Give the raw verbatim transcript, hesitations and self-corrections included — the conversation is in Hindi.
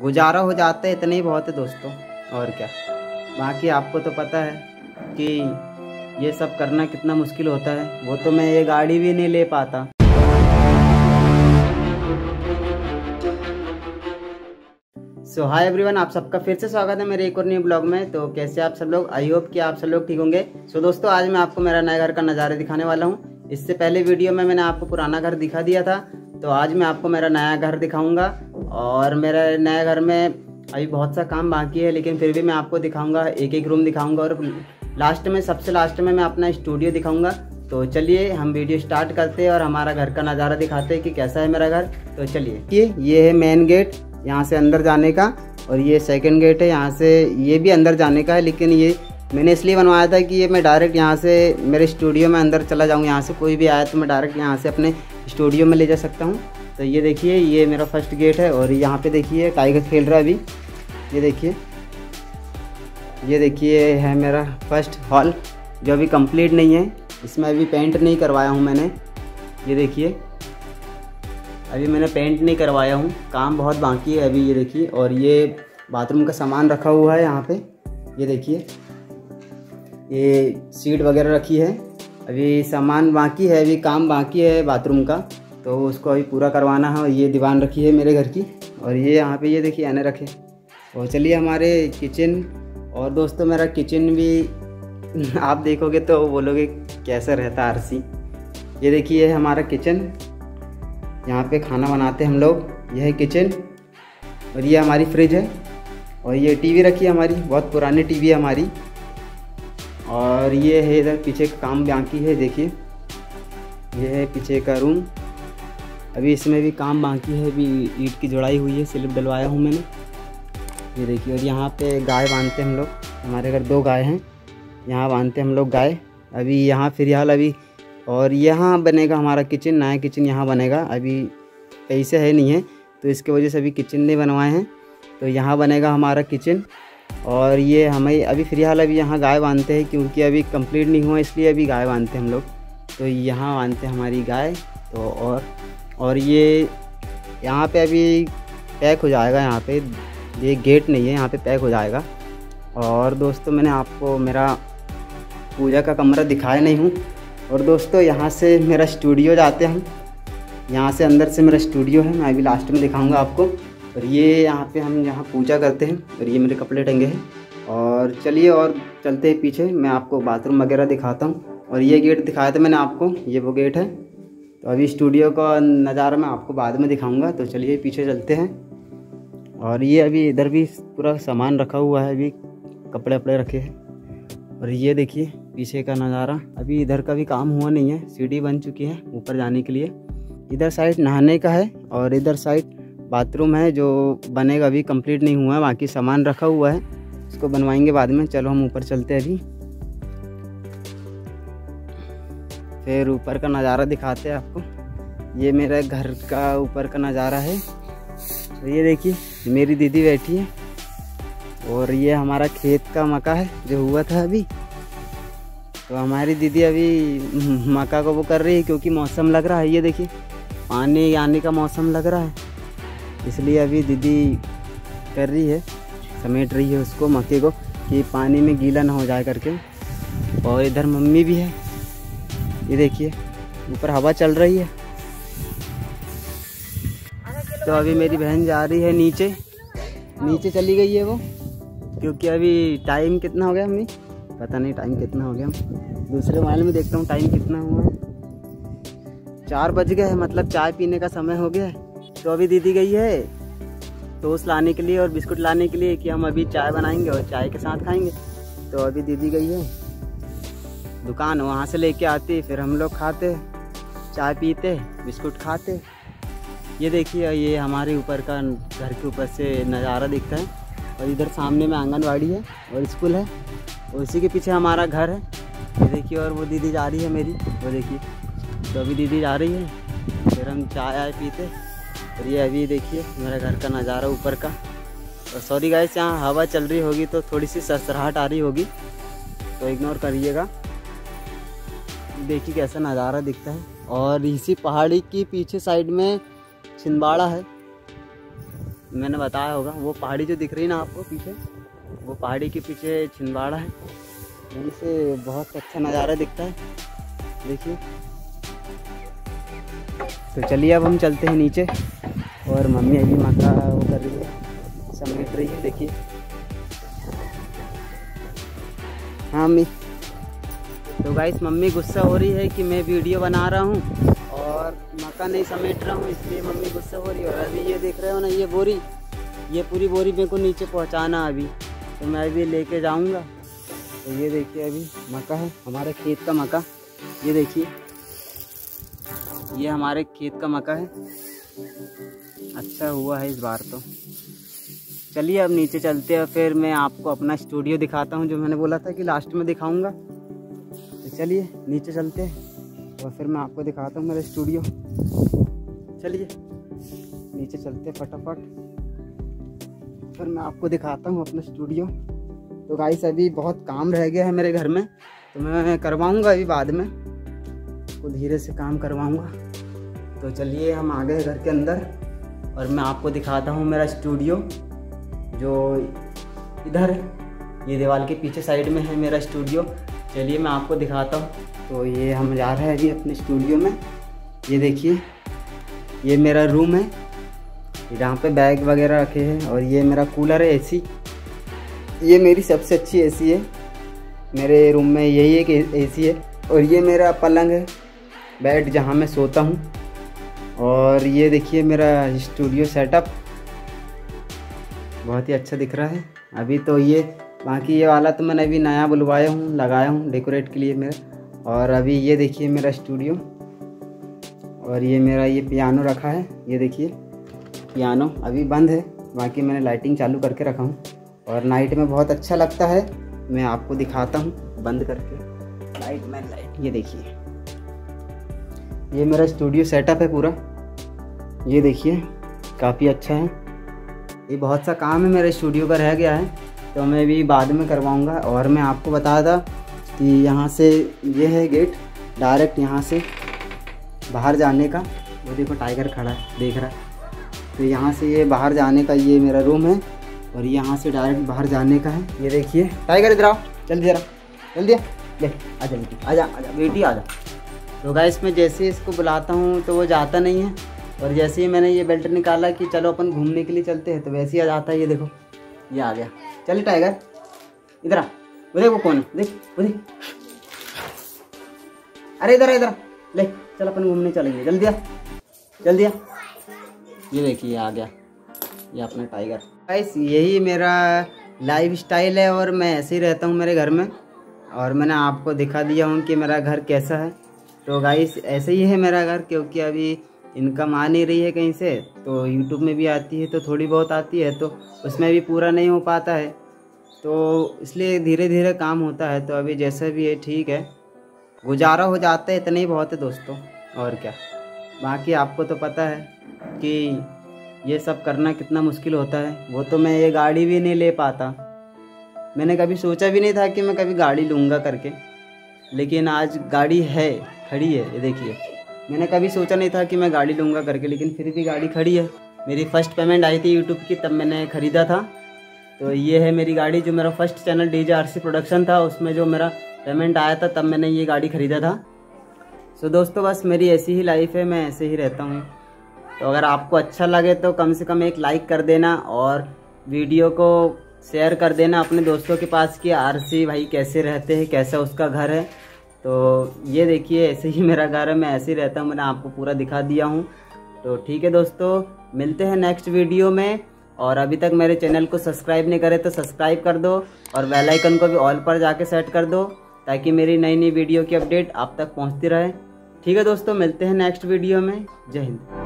गुजारा हो जाता है, इतना ही बहुत है दोस्तों, और क्या। बाकी आपको तो पता है कि ये सब करना कितना मुश्किल होता है, वो तो मैं ये गाड़ी भी नहीं ले पाता। सो हाय एवरीवन, आप सबका फिर से स्वागत है मेरे एक और न्यू ब्लॉग में। तो कैसे आप सब लोग, आई होप कि आप सब लोग ठीक होंगे। सो so, दोस्तों आज मैं आपको मेरा नया घर का नज़ारा दिखाने वाला हूँ। इससे पहले वीडियो में मैंने आपको पुराना घर दिखा दिया था, तो आज मैं आपको मेरा नया घर दिखाऊंगा। और मेरे नए घर में अभी बहुत सा काम बाकी है, लेकिन फिर भी मैं आपको दिखाऊँगा, एक एक रूम दिखाऊँगा, और लास्ट में, सबसे लास्ट में मैं अपना स्टूडियो दिखाऊँगा। तो चलिए हम वीडियो स्टार्ट करते हैं और हमारा घर का नज़ारा दिखाते हैं कि कैसा है मेरा घर। तो चलिए, ये ये है मेन गेट यहाँ से अंदर जाने का, और ये सेकंड गेट है, यहाँ से ये भी अंदर जाने का है। लेकिन ये मैंने इसलिए बनवाया था कि ये मैं डायरेक्ट यहाँ से मेरे स्टूडियो में अंदर चला जाऊँ, यहाँ से कोई भी आया तो मैं डायरेक्ट यहाँ से अपने स्टूडियो में ले जा सकता हूँ। तो ये देखिए, ये मेरा फर्स्ट गेट है, और यहाँ पे देखिए टाइगर खेल रहा है अभी, ये देखिए। ये देखिए है मेरा फर्स्ट हॉल, जो अभी कम्प्लीट नहीं है, इसमें अभी पेंट नहीं करवाया हूँ मैंने। ये देखिए अभी मैंने पेंट नहीं करवाया हूँ, काम बहुत बाकी है अभी। ये देखिए, और ये बाथरूम का सामान रखा हुआ है यहाँ पे, ये देखिए, ये सीट वगैरह रखी है। अभी सामान बाकी है, अभी काम बाकी है बाथरूम का, तो उसको अभी पूरा करवाना है। और ये दीवान रखी है मेरे घर की, और ये यहाँ पे ये देखिए आने रखे। और चलिए हमारे किचन, और दोस्तों मेरा किचन भी आप देखोगे तो बोलोगे कैसा रहता आरसी। ये देखिए हमारा किचन, यहाँ पे खाना बनाते हैं हम लोग, यह है किचन। और ये हमारी फ्रिज है, और ये टीवी रखी है हमारी, बहुत पुरानी टीवी है हमारी। और ये है इधर पीछे का काम बाकी है, देखिए ये है पीछे का रूम, अभी इसमें भी काम बाकी है, अभी ईंट की जुड़ाई हुई है, स्लिप डलवाया हूँ मैंने, ये देखिए। और यहाँ पे गाय बांधते हैं हम लोग, हमारे घर दो गाय हैं, यहाँ बांधते हम लोग गाय अभी यहाँ फिलहाल अभी। और यहाँ बनेगा हमारा किचन, नया किचन यहाँ बनेगा, अभी पैसे है नहीं है तो इसके वजह से अभी किचन नहीं बनवाए हैं, तो यहाँ बनेगा हमारा किचन। और ये हमें अभी फ़िलहाल अभी यहाँ गाय बांधते हैं, क्योंकि अभी कंप्लीट नहीं हुआ, इसलिए अभी गाय बांधते हैं हम लोग। तो यहाँ बांधते हैं हमारी गाय, तो और और ये यहाँ पे अभी पैक हो जाएगा, यहाँ पे ये गेट नहीं है, यहाँ पे पैक हो जाएगा। और दोस्तों मैंने आपको मेरा पूजा का कमरा दिखाया नहीं हूँ। और दोस्तों यहाँ से मेरा स्टूडियो जाते हैं, यहाँ से अंदर से मेरा स्टूडियो है, मैं अभी लास्ट में दिखाऊंगा आपको। और ये यहाँ पे हम यहाँ पूजा करते हैं, और ये मेरे कपड़े टंगे हैं। और चलिए और चलते हैं पीछे, मैं आपको बाथरूम वगैरह दिखाता हूँ। और ये गेट दिखाया था मैंने आपको, ये वो गेट है। तो अभी स्टूडियो का नज़ारा मैं आपको बाद में दिखाऊँगा, तो चलिए पीछे चलते हैं। और ये अभी इधर भी पूरा सामान रखा हुआ है, अभी कपड़े वपड़े रखे हैं। और ये देखिए पीछे का नज़ारा, अभी इधर का भी काम हुआ नहीं है, सीढ़ी बन चुकी है ऊपर जाने के लिए। इधर साइड नहाने का है, और इधर साइड बाथरूम है जो बनेगा, अभी कंप्लीट नहीं हुआ है, बाकी सामान रखा हुआ है, उसको बनवाएंगे बाद में। चलो हम ऊपर चलते हैं, अभी फिर ऊपर का नज़ारा दिखाते हैं आपको। ये मेरा घर का ऊपर का नज़ारा है, और ये देखिए मेरी दीदी बैठी है। और ये हमारा खेत का मक्का है जो हुआ था अभी, तो हमारी दीदी अभी मक्का को वो कर रही है, क्योंकि मौसम लग रहा है, ये देखिए पानी आने का मौसम लग रहा है, इसलिए अभी दीदी कर रही है, समेट रही है उसको मक्के को, कि पानी में गीला ना हो जाए करके। और इधर मम्मी भी है, ये देखिए ऊपर हवा चल रही है। तो अभी मेरी बहन जा रही है नीचे, नीचे चली गई है वो, क्योंकि अभी टाइम कितना हो गया मम्मी, पता नहीं टाइम कितना हो गया, दूसरे मोबाइल में देखता हूँ टाइम कितना हुआ है। चार बज गए हैं, मतलब चाय पीने का समय हो गया है। तो अभी दीदी गई है टोस्ट लाने के लिए और बिस्कुट लाने के लिए, कि हम अभी चाय बनाएंगे और चाय के साथ खाएंगे। तो अभी दीदी गई है दुकान, वहाँ से लेके आती, फिर हम लोग खाते, चाय पीते, बिस्कुट खाते। ये देखिए ये हमारे ऊपर का घर के ऊपर से नज़ारा दिखता है। और इधर सामने में आंगनवाड़ी है और स्कूल है, और उसी के पीछे हमारा घर है, ये देखिए। और वो दीदी जा रही है मेरी, वो देखिए, तो अभी दीदी जा रही है, फिर हम चाय आए पीते। और ये अभी देखिए मेरा घर का नज़ारा ऊपर का। और सॉरी गाइस, यहाँ हवा चल रही होगी तो थोड़ी सी सरसराहट आ रही होगी, तो इग्नोर करिएगा। देखिए कैसा नज़ारा दिखता है। और इसी पहाड़ी के पीछे साइड में छिंदवाड़ा है, मैंने बताया होगा। वो पहाड़ी जो दिख रही है ना आपको पीछे, वो पहाड़ी के पीछे छिंदवाड़ा है, वहीं से बहुत अच्छा नज़ारा दिखता है, देखिए। तो चलिए अब हम चलते हैं नीचे, और मम्मी अभी माता वो कर रही है, समेट रही है, देखिए। हाँ मम्मी, तो गाइस मम्मी गुस्सा हो रही है कि मैं वीडियो बना रहा हूँ और मक्का नहीं समेट रहा हूँ, इसलिए मम्मी गुस्सा हो रही है। और अभी ये देख रहे हो ना, ये बोरी, ये पूरी बोरी मेरे को नीचे पहुँचाना अभी, तो मैं अभी लेके जाऊँगा। तो ये देखिए अभी मक्का है, हमारे खेत का मक्का, ये देखिए, ये हमारे खेत का मक्का है। अच्छा हुआ है इस बार तो। चलिए अब नीचे चलते हैं, फिर मैं आपको अपना स्टूडियो दिखाता हूँ जो मैंने बोला था कि लास्ट में दिखाऊँगा। तो चलिए नीचे चलते हैं और फिर मैं आपको दिखाता हूँ मेरा स्टूडियो। चलिए नीचे चलते फटाफट, फिर मैं आपको दिखाता हूँ अपना स्टूडियो। तो गाइस अभी बहुत काम रह गया है मेरे घर में, तो मैं करवाऊँगा अभी बाद में, तो धीरे से काम करवाऊँगा। तो चलिए हम आ गए घर के अंदर, और मैं आपको दिखाता हूँ मेरा स्टूडियो जो इधर है, ये दीवार के पीछे साइड में है मेरा स्टूडियो। चलिए मैं आपको दिखाता हूँ। तो ये हम जा रहे हैं अभी अपने स्टूडियो में, ये देखिए, ये मेरा रूम है जहाँ पे बैग वगैरह रखे हैं, और ये मेरा कूलर है, एसी। ये मेरी सबसे अच्छी एसी है, मेरे रूम में यही एक एसी है। और ये मेरा पलंग है, बेड जहाँ मैं सोता हूँ। और ये देखिए मेरा स्टूडियो सेटअप, बहुत ही अच्छा दिख रहा है अभी तो। ये बाकी ये वाला तो मैंने अभी नया बुलवाया हूँ, लगाया हूँ डेकोरेट के लिए मेरा। और अभी ये देखिए मेरा स्टूडियो, और ये मेरा ये पियानो रखा है, ये देखिए पियानो अभी बंद है, बाकी मैंने लाइटिंग चालू करके रखा हूँ। और नाइट में बहुत अच्छा लगता है, मैं आपको दिखाता हूँ बंद करके लाइट में, लाइट ये देखिए, ये मेरा स्टूडियो सेटअप है पूरा, ये देखिए काफ़ी अच्छा है। ये बहुत सा काम है मेरे स्टूडियो का रह गया है, तो मैं भी बाद में करवाऊंगा। और मैं आपको बताया था कि यहाँ से ये है गेट डायरेक्ट यहाँ से बाहर जाने का, वो देखो टाइगर खड़ा है, देख रहा है। तो यहाँ से ये बाहर जाने का ये मेरा रूम है, और यहाँ से डायरेक्ट बाहर जाने का है, ये देखिए। टाइगर इधर आओ, जल्दी जरा, जल्दी आ, जल्दी आ जा, बेटी आ जा। तो गाइस मैं जैसे इसको बुलाता हूँ तो वो जाता नहीं है, और जैसे ही मैंने ये बेल्ट निकाला कि चलो अपन घूमने के लिए चलते हैं, तो वैसे ही आ जाता है, ये देखो ये आ गया। चल टाइगर इधर आ, वो देख वो कौन है, देख वो देख, अरे इधर इधर ले, चल अपन घूमने चलेंगे, जल्दी आ जल्दी आ। ये देखिए आ गया ये अपना टाइगर। गाइस यही मेरा लाइफ स्टाइल है, और मैं ऐसे ही रहता हूँ मेरे घर में, और मैंने आपको दिखा दिया हूँ कि मेरा घर कैसा है। तो गाइस ऐसे ही है मेरा घर, क्योंकि अभी इनकम आ नहीं रही है कहीं से, तो यूट्यूब में भी आती है तो थोड़ी बहुत आती है, तो उसमें भी पूरा नहीं हो पाता है, तो इसलिए धीरे धीरे काम होता है। तो अभी जैसा भी है ठीक है, गुजारा हो जाता है, इतना ही बहुत है दोस्तों, और क्या। बाकी आपको तो पता है कि ये सब करना कितना मुश्किल होता है, वो तो मैं ये गाड़ी भी नहीं ले पाता, मैंने कभी सोचा भी नहीं था कि मैं कभी गाड़ी लूँगा करके, लेकिन आज गाड़ी है, खड़ी है, ये देखिए। मैंने कभी सोचा नहीं था कि मैं गाड़ी लूँगा करके, लेकिन फिर भी गाड़ी खड़ी है। मेरी फ़र्स्ट पेमेंट आई थी यूट्यूब की, तब मैंने ख़रीदा था। तो ये है मेरी गाड़ी, जो मेरा first channel DJ RC production था, उसमें जो मेरा पेमेंट आया था तब मैंने ये गाड़ी ख़रीदा था। सो दोस्तों बस मेरी ऐसी ही लाइफ है, मैं ऐसे ही रहता हूँ। तो अगर आपको अच्छा लगे तो कम से कम एक लाइक कर देना, और वीडियो को शेयर कर देना अपने दोस्तों के पास कि आरसी भाई कैसे रहते हैं, कैसा उसका घर है। तो ये देखिए ऐसे ही मेरा घर है, मैं ऐसे ही रहता हूँ, मैंने आपको पूरा दिखा दिया हूँ। तो ठीक है दोस्तों, मिलते हैं नेक्स्ट वीडियो में, और अभी तक मेरे चैनल को सब्सक्राइब नहीं करे तो सब्सक्राइब कर दो, और बेल आइकन को भी ऑल पर जाके सेट कर दो, ताकि मेरी नई नई वीडियो की अपडेट आप तक पहुँचती रहे। ठीक है दोस्तों, मिलते हैं नेक्स्ट वीडियो में, जय हिंद।